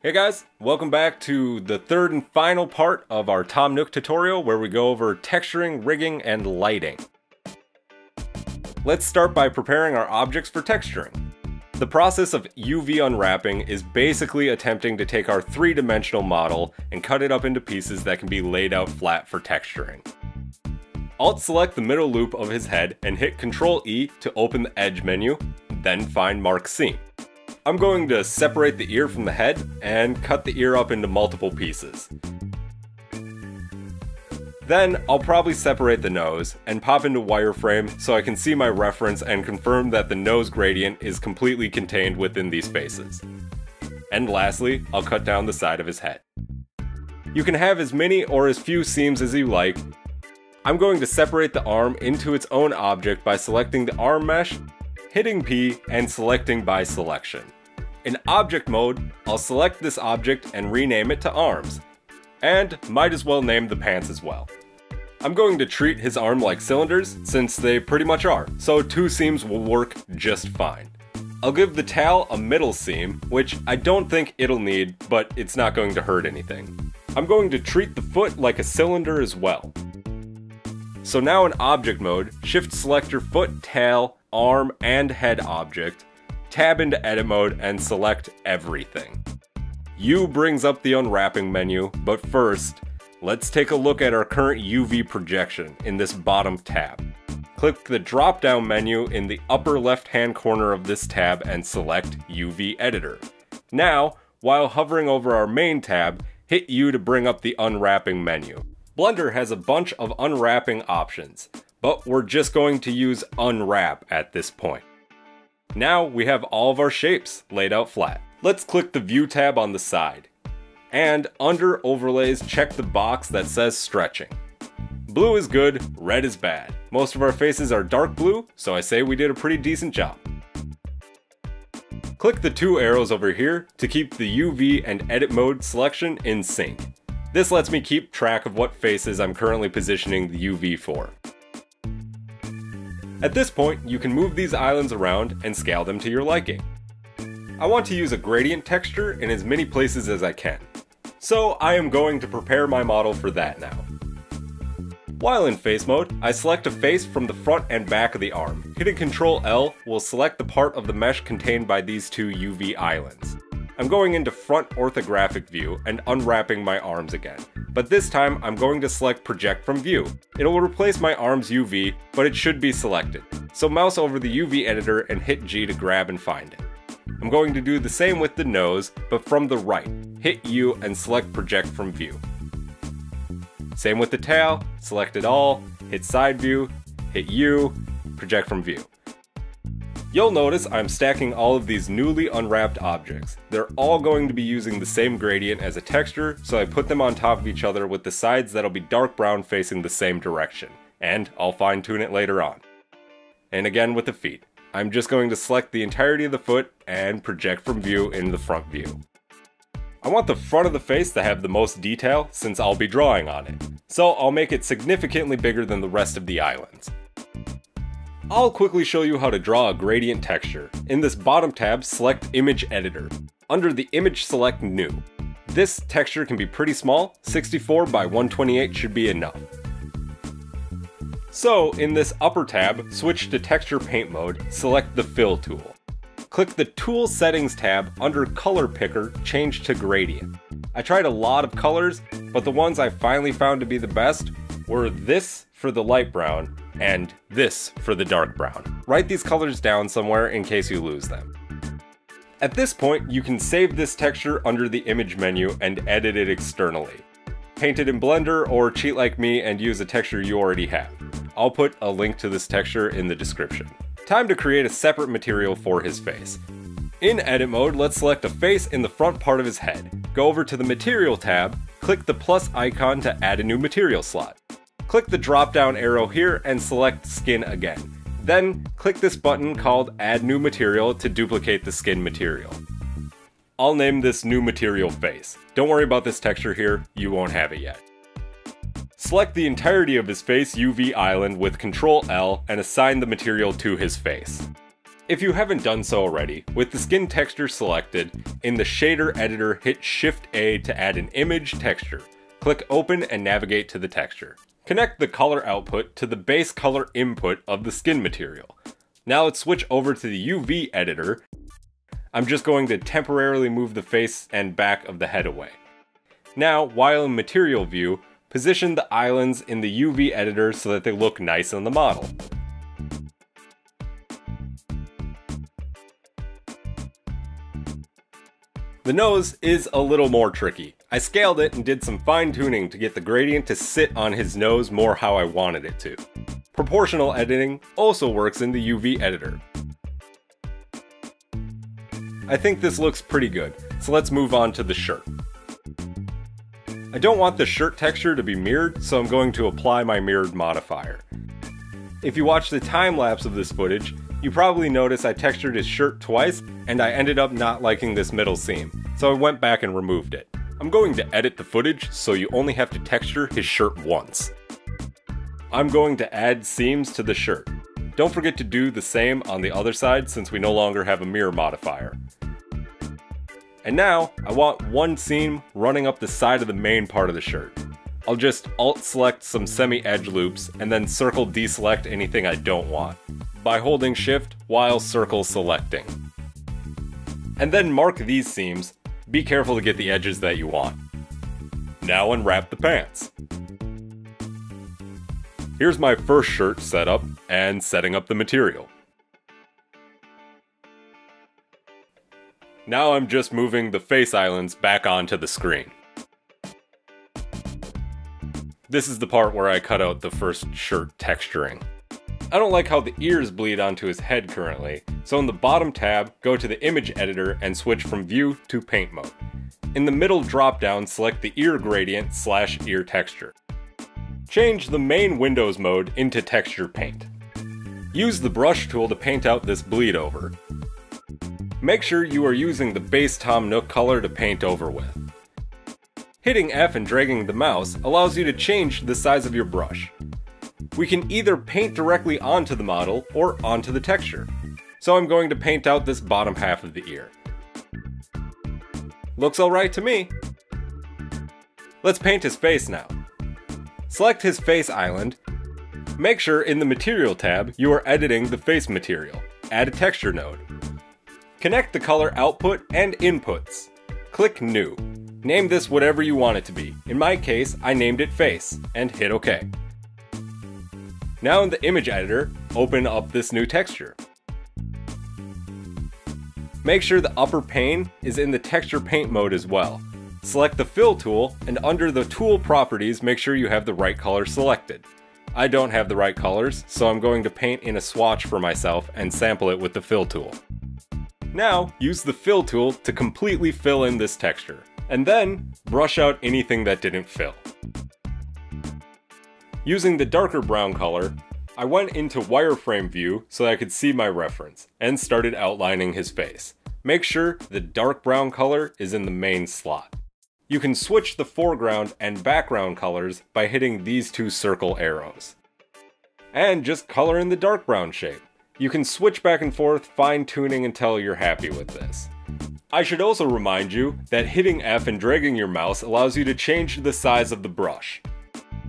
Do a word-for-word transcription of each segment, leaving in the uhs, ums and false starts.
Hey guys, welcome back to the third and final part of our Tom Nook tutorial where we go over texturing, rigging, and lighting. Let's start by preparing our objects for texturing. The process of U V unwrapping is basically attempting to take our three-dimensional model and cut it up into pieces that can be laid out flat for texturing. Alt select the middle loop of his head and hit Control E to open the edge menu, then find Mark Seam. I'm going to separate the ear from the head and cut the ear up into multiple pieces. Then I'll probably separate the nose and pop into wireframe so I can see my reference and confirm that the nose gradient is completely contained within these faces. And lastly, I'll cut down the side of his head. You can have as many or as few seams as you like. I'm going to separate the arm into its own object by selecting the arm mesh, hitting P, and selecting by selection. In object mode, I'll select this object and rename it to arms. And might as well name the pants as well. I'm going to treat his arm like cylinders since they pretty much are, so two seams will work just fine. I'll give the towel a middle seam, which I don't think it'll need, but it's not going to hurt anything. I'm going to treat the foot like a cylinder as well. So now in object mode, shift select your foot, tail, arm, and head object, tab into edit mode, and select everything. U brings up the unwrapping menu, but first, let's take a look at our current U V projection in this bottom tab. Click the drop-down menu in the upper left-hand corner of this tab and select U V Editor. Now, while hovering over our main tab, hit U to bring up the unwrapping menu. Blender has a bunch of unwrapping options, but we're just going to use unwrap at this point. Now we have all of our shapes laid out flat. Let's click the View tab on the side. And under Overlays, check the box that says Stretching. Blue is good, red is bad. Most of our faces are dark blue, so I say we did a pretty decent job. Click the two arrows over here to keep the U V and Edit Mode selection in sync. This lets me keep track of what faces I'm currently positioning the U V for. At this point, you can move these islands around and scale them to your liking. I want to use a gradient texture in as many places as I can, so I am going to prepare my model for that now. While in face mode, I select a face from the front and back of the arm. Hitting Control L will select the part of the mesh contained by these two U V islands. I'm going into front orthographic view and unwrapping my arms again, but this time I'm going to select project from view. It'll replace my arm's U V, but it should be selected. So mouse over the U V editor and hit G to grab and find it. I'm going to do the same with the nose, but from the right. Hit U and select Project from View. Same with the tail, select it all, hit Side View, hit U, Project from View. You'll notice I'm stacking all of these newly unwrapped objects. They're all going to be using the same gradient as a texture, so I put them on top of each other with the sides that'll be dark brown facing the same direction. And I'll fine-tune it later on. And again with the feet. I'm just going to select the entirety of the foot and project from view into the front view. I want the front of the face to have the most detail since I'll be drawing on it, so I'll make it significantly bigger than the rest of the islands. I'll quickly show you how to draw a gradient texture. In this bottom tab, select Image Editor. Under the image, select New. This texture can be pretty small, sixty-four by one twenty-eight should be enough. So, in this upper tab, switch to Texture Paint mode, select the Fill tool. Click the Tool Settings tab under Color Picker, change to Gradient. I tried a lot of colors, but the ones I finally found to be the best were this for the light brown and this for the dark brown. Write these colors down somewhere in case you lose them. At this point, you can save this texture under the Image menu and edit it externally. Paint it in Blender or cheat like me and use a texture you already have. I'll put a link to this texture in the description. Time to create a separate material for his face. In edit mode, let's select a face in the front part of his head. Go over to the material tab, click the plus icon to add a new material slot. Click the drop down arrow here and select skin again. Then click this button called add new material to duplicate the skin material. I'll name this new material face. Don't worry about this texture here, you won't have it yet. Select the entirety of his face U V island with Control L and assign the material to his face. If you haven't done so already, with the skin texture selected, in the shader editor hit shift A to add an image texture. Click open and navigate to the texture. Connect the color output to the base color input of the skin material. Now let's switch over to the U V editor. I'm just going to temporarily move the face and back of the head away. Now, while in material view, position the islands in the U V editor so that they look nice on the model. The nose is a little more tricky. I scaled it and did some fine tuning to get the gradient to sit on his nose more how I wanted it to. Proportional editing also works in the U V editor. I think this looks pretty good, so let's move on to the shirt. I don't want the shirt texture to be mirrored, so I'm going to apply my mirrored modifier. If you watch the time-lapse of this footage, you probably notice I textured his shirt twice, and I ended up not liking this middle seam, so I went back and removed it. I'm going to edit the footage, so you only have to texture his shirt once. I'm going to add seams to the shirt. Don't forget to do the same on the other side, since we no longer have a mirror modifier. And now, I want one seam running up the side of the main part of the shirt. I'll just alt-select some semi-edge loops, and then circle deselect anything I don't want, by holding shift while circle selecting. And then mark these seams. Be careful to get the edges that you want. Now unwrap the pants. Here's my first shirt setup, and setting up the material. Now I'm just moving the face islands back onto the screen. This is the part where I cut out the first shirt texturing. I don't like how the ears bleed onto his head currently, so in the bottom tab, go to the image editor and switch from view to paint mode. In the middle drop-down, select the ear gradient slash ear texture. Change the main windows mode into texture paint. Use the brush tool to paint out this bleed over. Make sure you are using the base Tom Nook color to paint over with. Hitting F and dragging the mouse allows you to change the size of your brush. We can either paint directly onto the model or onto the texture. So I'm going to paint out this bottom half of the ear. Looks alright to me. Let's paint his face now. Select his face island. Make sure in the material tab you are editing the face material. Add a texture node. Connect the color output and inputs. Click New. Name this whatever you want it to be. In my case, I named it Face, and hit OK. Now in the image editor, open up this new texture. Make sure the upper pane is in the texture paint mode as well. Select the Fill tool, and under the Tool Properties, make sure you have the right color selected. I don't have the right colors, so I'm going to paint in a swatch for myself and sample it with the Fill tool. Now, use the Fill tool to completely fill in this texture, and then brush out anything that didn't fill. Using the darker brown color, I went into wireframe view so that I could see my reference, and started outlining his face. Make sure the dark brown color is in the main slot. You can switch the foreground and background colors by hitting these two circle arrows. And just color in the dark brown shape. You can switch back and forth, fine-tuning until you're happy with this. I should also remind you that hitting F and dragging your mouse allows you to change the size of the brush.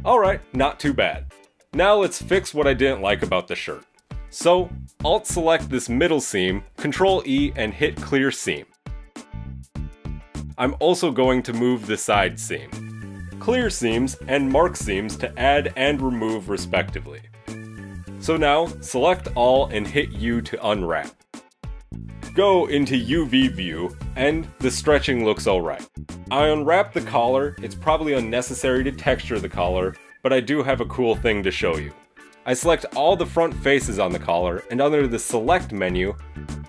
Alright, not too bad. Now let's fix what I didn't like about the shirt. So, alt-select this middle seam, control E and hit Clear Seam. I'm also going to move the side seam. Clear seams and mark seams to add and remove respectively. So now, select all and hit U to unwrap. Go into U V view, and the stretching looks alright. I unwrap the collar. It's probably unnecessary to texture the collar, but I do have a cool thing to show you. I select all the front faces on the collar, and under the Select menu,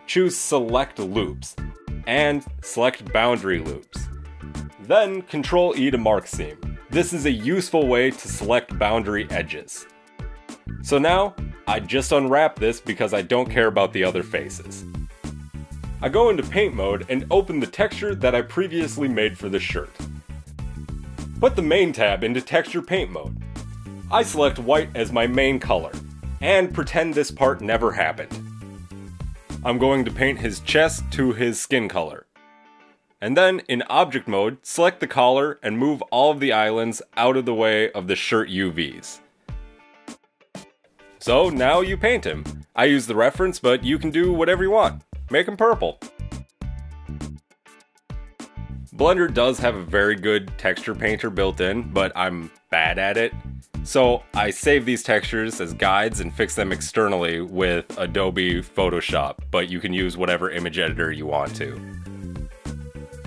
choose Select Loops, and select Boundary Loops. Then, control E to mark seam. This is a useful way to select boundary edges. So now, I just unwrap this because I don't care about the other faces. I go into paint mode and open the texture that I previously made for the shirt. Put the main tab into texture paint mode. I select white as my main color, and pretend this part never happened. I'm going to paint his chest to his skin color. And then, in object mode, select the collar and move all of the islands out of the way of the shirt U Vs. So now you paint him. I use the reference, but you can do whatever you want. Make him purple. Blender does have a very good texture painter built in, but I'm bad at it. So I save these textures as guides and fix them externally with Adobe Photoshop, but you can use whatever image editor you want to.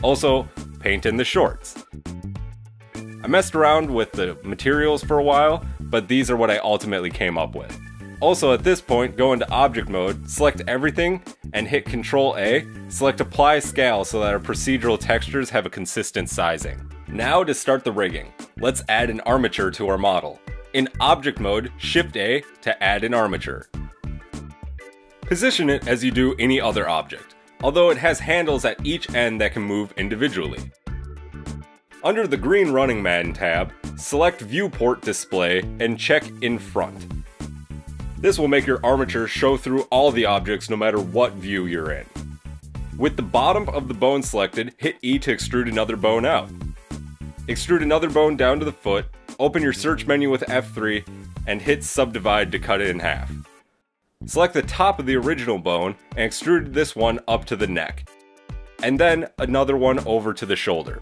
Also, paint in the shorts. I messed around with the materials for a while, but these are what I ultimately came up with. Also at this point, go into object mode, select everything, and hit Control A, select apply scale so that our procedural textures have a consistent sizing. Now to start the rigging, let's add an armature to our model. In object mode, Shift A to add an armature. Position it as you do any other object, although it has handles at each end that can move individually. Under the green Running Man tab, select Viewport Display and check In Front. This will make your armature show through all the objects no matter what view you're in. With the bottom of the bone selected, hit E to extrude another bone out. Extrude another bone down to the foot, open your search menu with F three, and hit Subdivide to cut it in half. Select the top of the original bone and extrude this one up to the neck, and then another one over to the shoulder.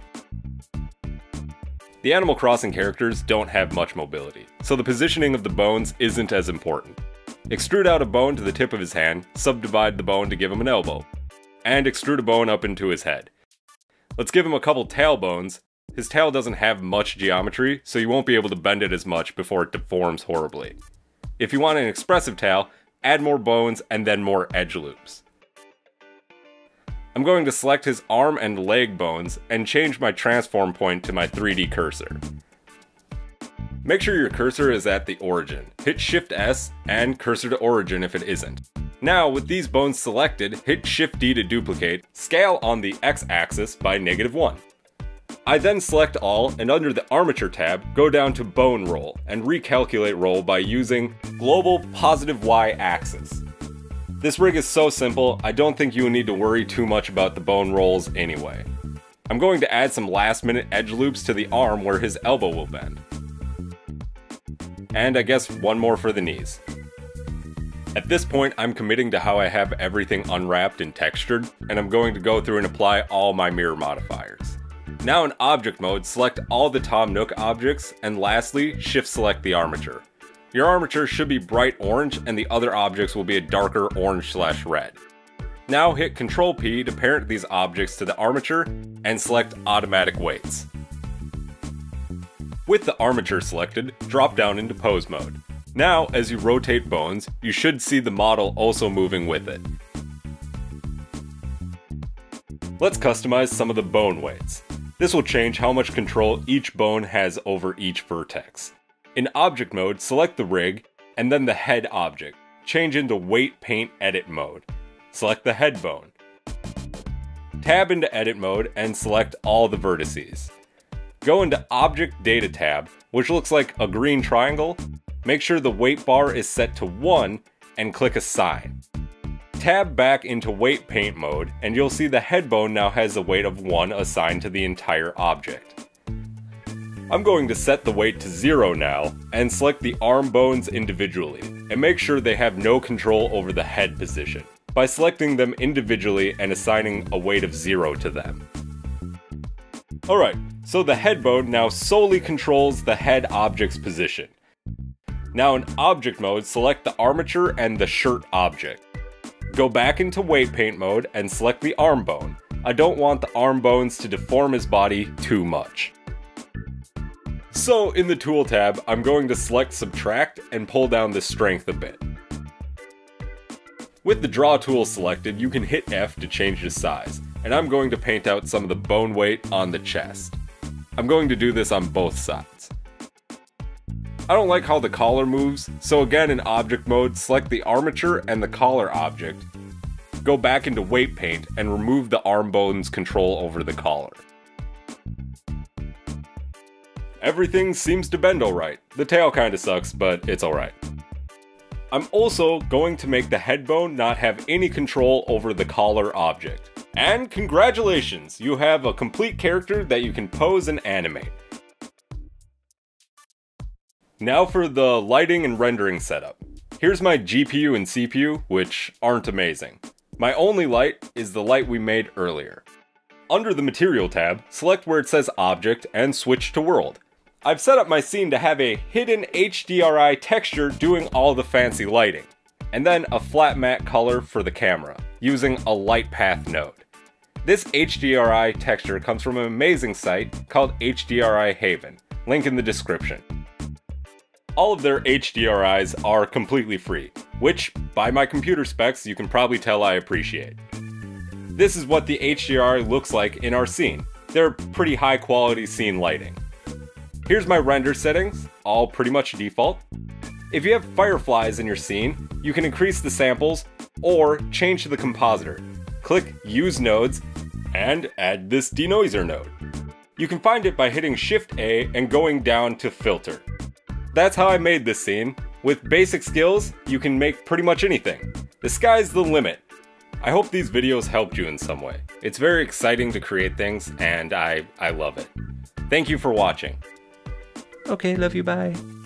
The Animal Crossing characters don't have much mobility, so the positioning of the bones isn't as important. Extrude out a bone to the tip of his hand, subdivide the bone to give him an elbow, and extrude a bone up into his head. Let's give him a couple tail bones. His tail doesn't have much geometry, so you won't be able to bend it as much before it deforms horribly. If you want an expressive tail, add more bones and then more edge loops. I'm going to select his arm and leg bones and change my transform point to my three D cursor. Make sure your cursor is at the origin. Hit Shift S and cursor to origin if it isn't. Now with these bones selected, hit Shift D to duplicate, scale on the X axis by negative one. I then select all, and under the armature tab, go down to bone roll and recalculate roll by using global positive Y axis. This rig is so simple, I don't think you need to worry too much about the bone rolls anyway. I'm going to add some last minute edge loops to the arm where his elbow will bend. And I guess one more for the knees. At this point, I'm committing to how I have everything unwrapped and textured, and I'm going to go through and apply all my mirror modifiers. Now in object mode, select all the Tom Nook objects, and lastly, shift select the armature. Your armature should be bright orange and the other objects will be a darker orange slash red. Now hit Control P to parent these objects to the armature and select automatic weights. With the armature selected, drop down into pose mode. Now as you rotate bones, you should see the model also moving with it. Let's customize some of the bone weights. This will change how much control each bone has over each vertex. In object mode, select the rig, and then the head object. Change into weight paint edit mode. Select the head bone. Tab into edit mode and select all the vertices. Go into object data tab, which looks like a green triangle. Make sure the weight bar is set to one and click assign. Tab back into weight paint mode and you'll see the head bone now has a weight of one assigned to the entire object. I'm going to set the weight to zero now, and select the arm bones individually, and make sure they have no control over the head position, by selecting them individually and assigning a weight of zero to them. Alright, so the head bone now solely controls the head object's position. Now in object mode, select the armature and the shirt object. Go back into weight paint mode and select the arm bone. I don't want the arm bones to deform his body too much. So in the tool tab, I'm going to select subtract and pull down the strength a bit. With the draw tool selected, you can hit F to change the size, and I'm going to paint out some of the bone weight on the chest. I'm going to do this on both sides. I don't like how the collar moves, so again in object mode, select the armature and the collar object. Go back into weight paint and remove the arm bone's control over the collar. Everything seems to bend alright. The tail kinda sucks, but it's alright. I'm also going to make the head bone not have any control over the collar object. And congratulations, you have a complete character that you can pose and animate. Now for the lighting and rendering setup. Here's my G P U and C P U, which aren't amazing. My only light is the light we made earlier. Under the Material tab, select where it says Object and switch to World. I've set up my scene to have a hidden H D R I texture doing all the fancy lighting, and then a flat matte color for the camera, using a light path node. This H D R I texture comes from an amazing site called H D R I Haven, link in the description. All of their H D R Is are completely free, which, by my computer specs, you can probably tell I appreciate. This is what the H D R I looks like in our scene. They're pretty high quality scene lighting. Here's my render settings, all pretty much default. If you have fireflies in your scene, you can increase the samples or change to the compositor. Click Use Nodes and add this denoiser node. You can find it by hitting Shift A and going down to Filter. That's how I made this scene. With basic skills, you can make pretty much anything. The sky's the limit. I hope these videos helped you in some way. It's very exciting to create things and I, I love it. Thank you for watching. Okay, love you, bye.